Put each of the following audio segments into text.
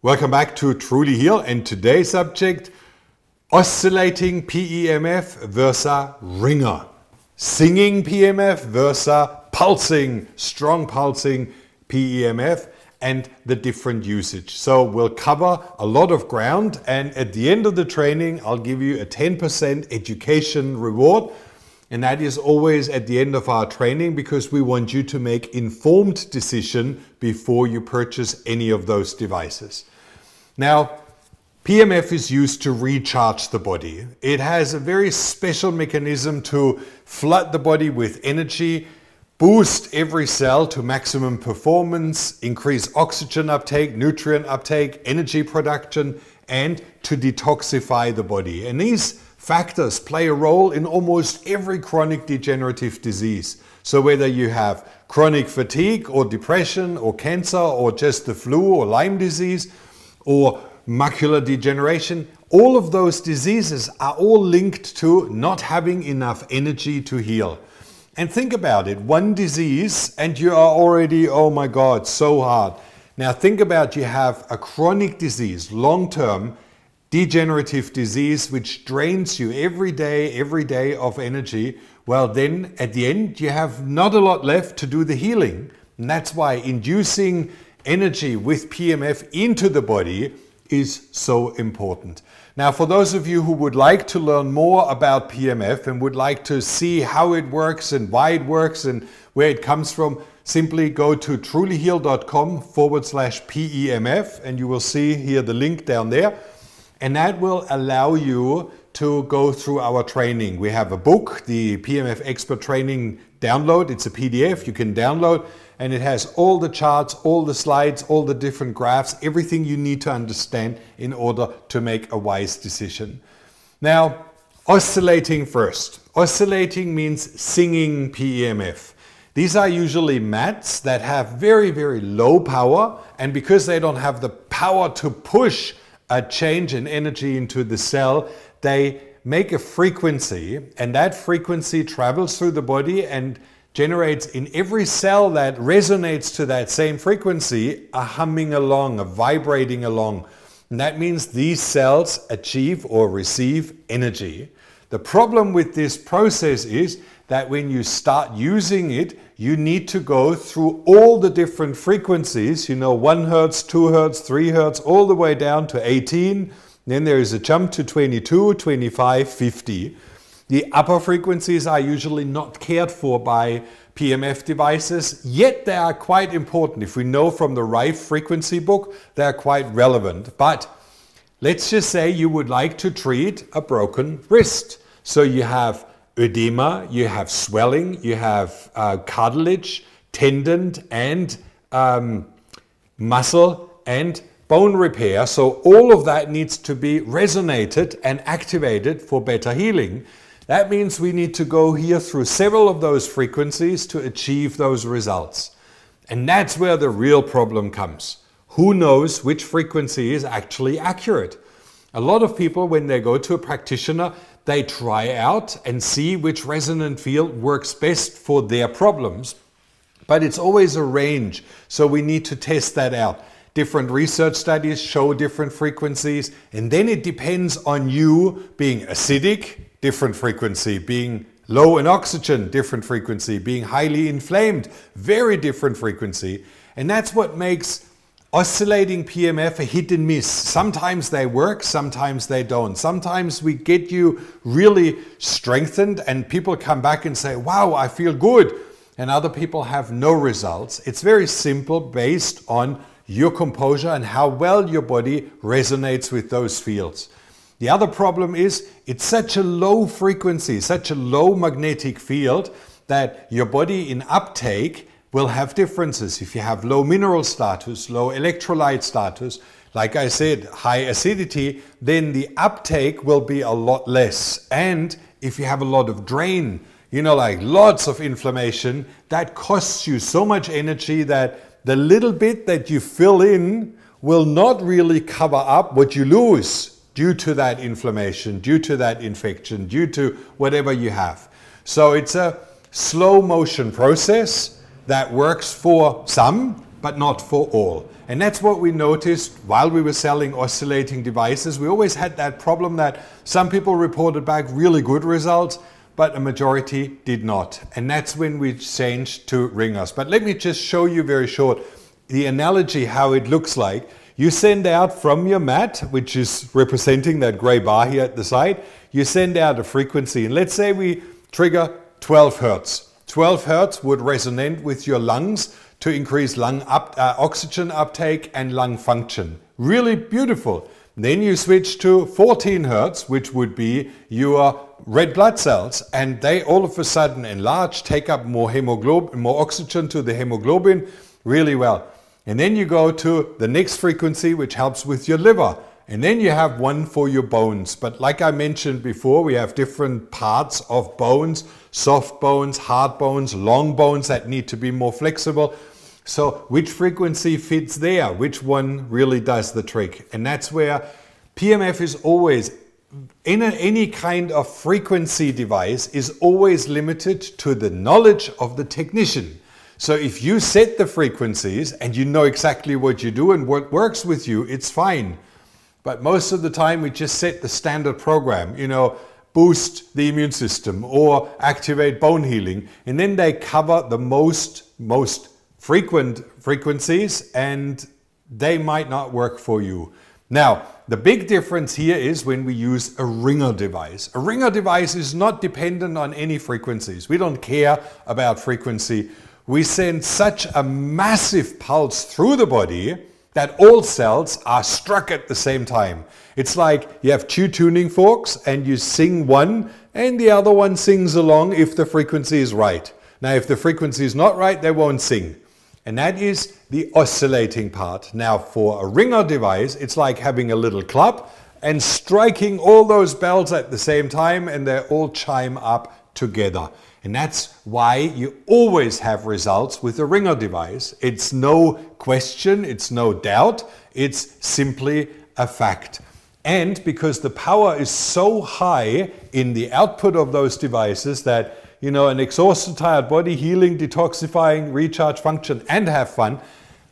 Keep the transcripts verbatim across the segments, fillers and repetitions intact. Welcome back to Truly Heal, and today's subject: oscillating P E M F versus ringer, singing P E M F versus pulsing, strong pulsing P E M F, and the different usage. So we'll cover a lot of ground, and at the end of the training I'll give you a ten percent education reward, and that is always at the end of our training because we want you to make informed decision before you purchase any of those devices. Now, P E M F is used to recharge the body. It has a very special mechanism to flood the body with energy, boost every cell to maximum performance, increase oxygen uptake, nutrient uptake, energy production, and to detoxify the body. And these factors play a role in almost every chronic degenerative disease. So whether you have chronic fatigue or depression or cancer or just the flu or Lyme disease or macular degeneration, all of those diseases are all linked to not having enough energy to heal. And think about it, one disease and you are already, oh my God, so hard. Now think about, you have a chronic disease, long-term degenerative disease, which drains you every day, every day of energy. Well, then at the end, you have not a lot left to do the healing. And that's why inducing energy with P E M F into the body is so important. Now, for those of you who would like to learn more about P E M F and would like to see how it works and why it works and where it comes from, simply go to trulyheal.com forward slash PEMF, and you will see here the link down there. And that will allow you to go through our training. We have a book, the P E M F Expert Training Download. It's a P D F you can download, and it has all the charts, all the slides, all the different graphs, everything you need to understand in order to make a wise decision. Now, oscillating first. Oscillating means singing P E M F. These are usually mats that have very, very low power, and because they don't have the power to push a change in energy into the cell, they make a frequency, and that frequency travels through the body and generates in every cell that resonates to that same frequency a humming along, a vibrating along. And that means these cells achieve or receive energy. The problem with this process is that when you start using it, you need to go through all the different frequencies, you know, one hertz, two hertz, three hertz, all the way down to eighteen. Then there is a jump to twenty-two, twenty-five, fifty. The upper frequencies are usually not cared for by P E M F devices, yet they are quite important. If we know from the Rife frequency book, they are quite relevant. But let's just say you would like to treat a broken wrist. So you have edema, you have swelling, you have uh, cartilage, tendon, and um, muscle and bone repair. So all of that needs to be resonated and activated for better healing. That means we need to go here through several of those frequencies to achieve those results. And that's where the real problem comes. Who knows which frequency is actually accurate? A lot of people, when they go to a practitioner, they try out and see which resonant field works best for their problems. But it's always a range, so we need to test that out. Different research studies show different frequencies, and then it depends on you being acidic, different frequency, being low in oxygen, different frequency, being highly inflamed, very different frequency. And that's what makes oscillating P E M F a hit and miss. Sometimes they work, sometimes they don't. Sometimes we get you really strengthened and people come back and say, wow, I feel good. And other people have no results. It's very simple, based on your composure and how well your body resonates with those fields. The other problem is it's such a low frequency, such a low magnetic field, that your body in uptake will have differences. If you have low mineral status, low electrolyte status, like I said, high acidity, then the uptake will be a lot less. And if you have a lot of drain, you know, like lots of inflammation, that costs you so much energy that the little bit that you fill in will not really cover up what you lose due to that inflammation, due to that infection, due to whatever you have. So it's a slow motion process that works for some but not for all. And that's what we noticed while we were selling oscillating devices. We always had that problem that some people reported back really good results, but a majority did not. And that's when we changed to Ringers. But let me just show you very short the analogy, how it looks like. You send out from your mat, which is representing that gray bar here at the side, you send out a frequency. And let's say we trigger twelve hertz. twelve hertz would resonate with your lungs to increase lung up, uh, oxygen uptake and lung function. Really beautiful. Then you switch to fourteen hertz, which would be your red blood cells, and they all of a sudden enlarge, take up more hemoglobin, more oxygen to the hemoglobin really well. And then you go to the next frequency, which helps with your liver. And then you have one for your bones. But like I mentioned before, we have different parts of bones, soft bones, hard bones, long bones that need to be more flexible. So which frequency fits there? Which one really does the trick? And that's where P M F is always, in a, any kind of frequency device is always limited to the knowledge of the technician. So if you set the frequencies and you know exactly what you do and what works with you, it's fine. But most of the time we just set the standard program, you know, boost the immune system or activate bone healing. And then they cover the most, most frequent frequencies, and they might not work for you. Now, the big difference here is when we use a Ringer device. A Ringer device is not dependent on any frequencies. We don't care about frequency. We send such a massive pulse through the body that all cells are struck at the same time. It's like you have two tuning forks and you sing one and the other one sings along if the frequency is right. Now, if the frequency is not right, they won't sing. And that is the oscillating part. Now, for a Ringer device, it's like having a little club and striking all those bells at the same time, and they all chime up together. And that's why you always have results with a Ringer device. It's no question, it's no doubt, it's simply a fact. And because the power is so high in the output of those devices that, you know, an exhausted, tired body, healing, detoxifying, recharge, function, and have fun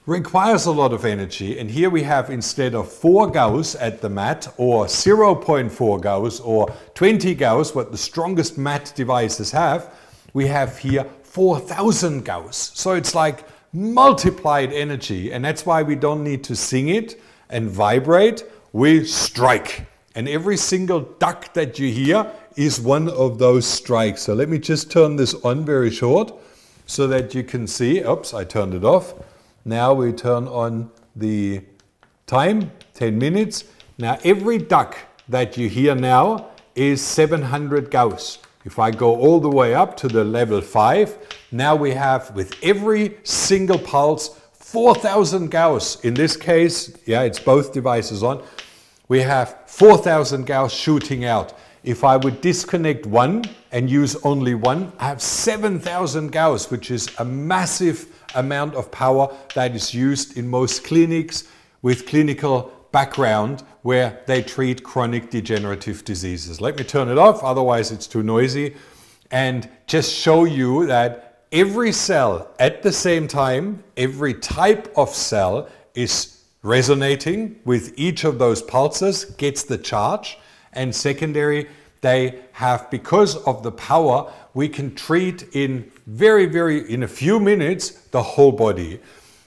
requires a lot of energy. And here we have, instead of four Gauss at the mat, or zero point four Gauss, or twenty Gauss, what the strongest mat devices have, we have here four thousand Gauss. So it's like multiplied energy. And that's why we don't need to sing it and vibrate, we strike. And every single duck that you hear is one of those strikes. So let me just turn this on very short so that you can see. Oops, I turned it off. Now we turn on the time, ten minutes. Now every duck that you hear now is seven hundred Gauss. If I go all the way up to the level five, now we have, with every single pulse, four thousand Gauss. In this case, yeah, it's both devices on. We have four thousand Gauss shooting out. If I would disconnect one and use only one, I have seven thousand Gauss, which is a massive amount of power that is used in most clinics with clinical background where they treat chronic degenerative diseases. Let me turn it off, otherwise it's too noisy, and just show you that every cell at the same time, every type of cell is resonating with each of those pulses, gets the charge. And secondary, they have, because of the power, we can treat in very, very, in a few minutes, the whole body.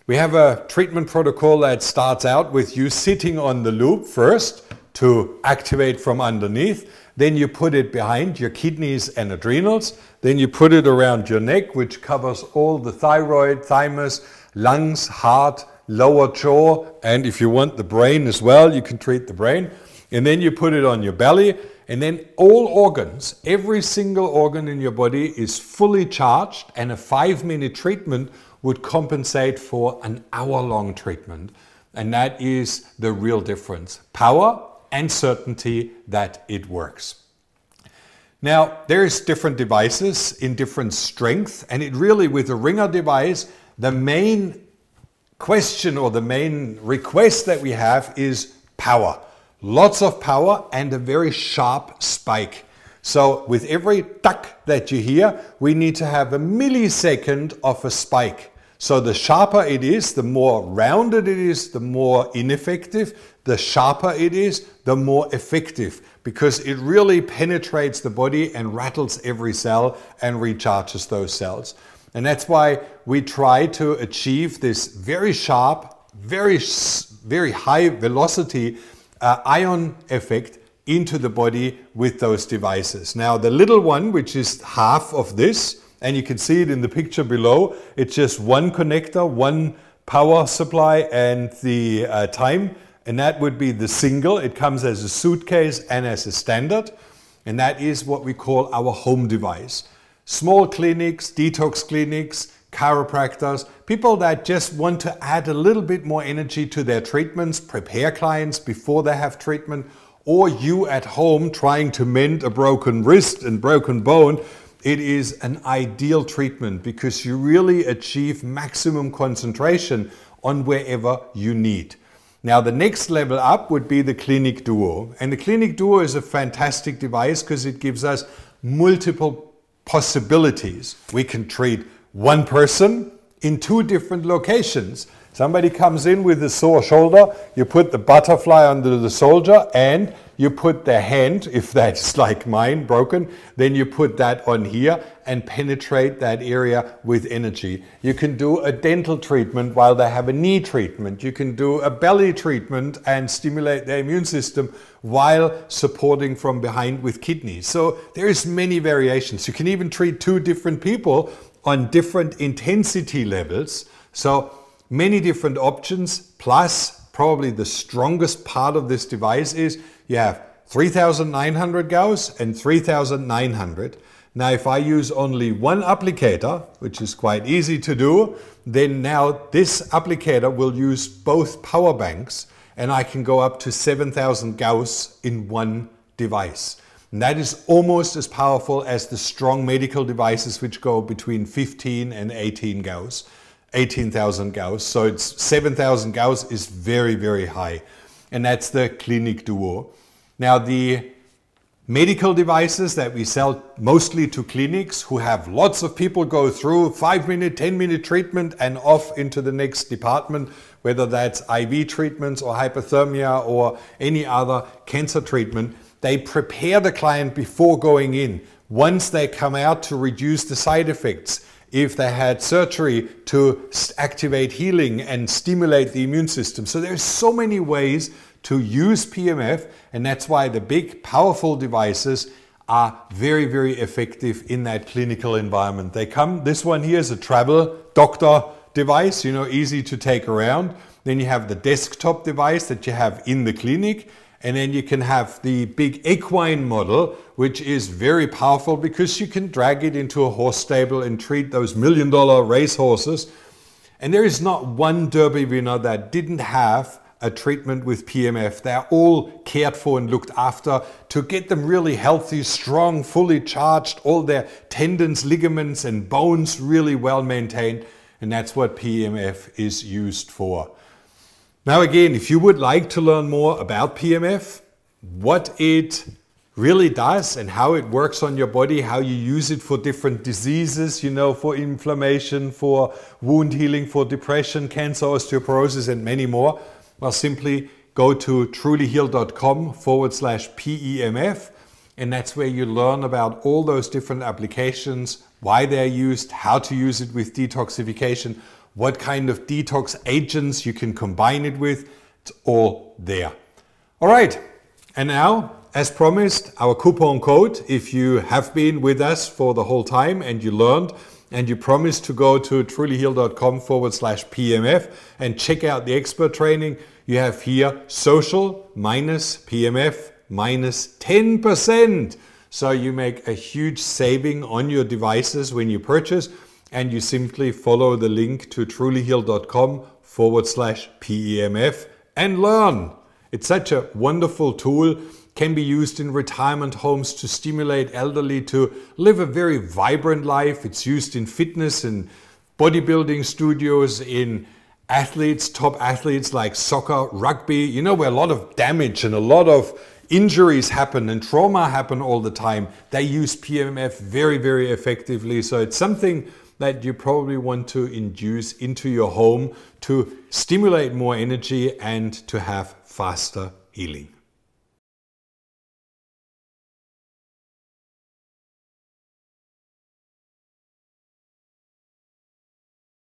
We have a treatment protocol that starts out with you sitting on the loop first to activate from underneath. Then you put it behind your kidneys and adrenals. Then you put it around your neck, which covers all the thyroid, thymus, lungs, heart, lower jaw. And if you want the brain as well, you can treat the brain. And then you put it on your belly, and then all organs, every single organ in your body is fully charged, and a five minute treatment would compensate for an hour long treatment. And that is the real difference, power and certainty that it works. Now, there's different devices in different strength, and it really, with a Ringer device, the main question or the main request that we have is power. Lots of power and a very sharp spike. So with every duck that you hear, we need to have a millisecond of a spike. So the sharper it is, the more rounded it is, the more ineffective. The sharper it is, the more effective, because it really penetrates the body and rattles every cell and recharges those cells. And that's why we try to achieve this very sharp, very, very high velocity uh, ion effect into the body with those devices. Now the little one, which is half of this, and you can see it in the picture below, it's just one connector, one power supply and the uh, time, and that would be the single. It comes as a suitcase and as a standard, and that is what we call our home device. Small clinics, detox clinics, chiropractors, people that just want to add a little bit more energy to their treatments, prepare clients before they have treatment, or you at home trying to mend a broken wrist and broken bone, it is an ideal treatment because you really achieve maximum concentration on wherever you need. Now the next level up would be the Clinic Duo. And the Clinic Duo is a fantastic device because it gives us multiple possibilities. We can treat one person in two different locations. Somebody comes in with a sore shoulder, you put the butterfly under the soldier and you put the hand, if that's like mine, broken, then you put that on here and penetrate that area with energy. You can do a dental treatment while they have a knee treatment. You can do a belly treatment and stimulate their immune system while supporting from behind with kidneys. So there is many variations. You can even treat two different people on different intensity levels. So many different options, plus probably the strongest part of this device is you have three thousand nine hundred Gauss and three thousand nine hundred. Now if I use only one applicator, which is quite easy to do, then now this applicator will use both power banks and I can go up to seven thousand Gauss in one device. And that is almost as powerful as the strong medical devices which go between fifteen and eighteen Gauss. eighteen thousand Gauss, so it's seven thousand Gauss is very, very high. And that's the Clinic Duo. Now the medical devices that we sell mostly to clinics who have lots of people go through five minute, ten minute treatment and off into the next department, whether that's I V treatments or hypothermia or any other cancer treatment, they prepare the client before going in. Once they come out, to reduce the side effects. If they had surgery, to activate healing and stimulate the immune system. So there's so many ways to use P E M F, and that's why the big powerful devices are very, very effective in that clinical environment. They come, this one here is a travel doctor device, you know, easy to take around. Then you have the desktop device that you have in the clinic. And then you can have the big equine model, which is very powerful because you can drag it into a horse stable and treat those million dollar race horses. And there is not one Derby winner that didn't have a treatment with P E M F. They're all cared for and looked after to get them really healthy, strong, fully charged, all their tendons, ligaments and bones really well maintained. And that's what P E M F is used for. Now again, if you would like to learn more about P E M F, what it really does and how it works on your body, how you use it for different diseases, you know, for inflammation, for wound healing, for depression, cancer, osteoporosis and many more, well, simply go to trulyheal.com forward slash PEMF and that's where you learn about all those different applications, why they're used, how to use it with detoxification, what kind of detox agents you can combine it with. It's all there. All right, and now, as promised, our coupon code, if you have been with us for the whole time and you learned and you promised to go to trulyheal.com forward slash PEMF and check out the expert training, you have here social minus P E M F minus ten percent. So you make a huge saving on your devices when you purchase. And you simply follow the link to trulyheal.com forward slash PEMF and learn. It's such a wonderful tool, can be used in retirement homes to stimulate elderly to live a very vibrant life. It's used in fitness and bodybuilding studios, in athletes, top athletes like soccer, rugby, you know, where a lot of damage and a lot of injuries happen and trauma happen all the time. They use P E M F very, very effectively. So it's something that you probably want to induce into your home to stimulate more energy and to have faster healing.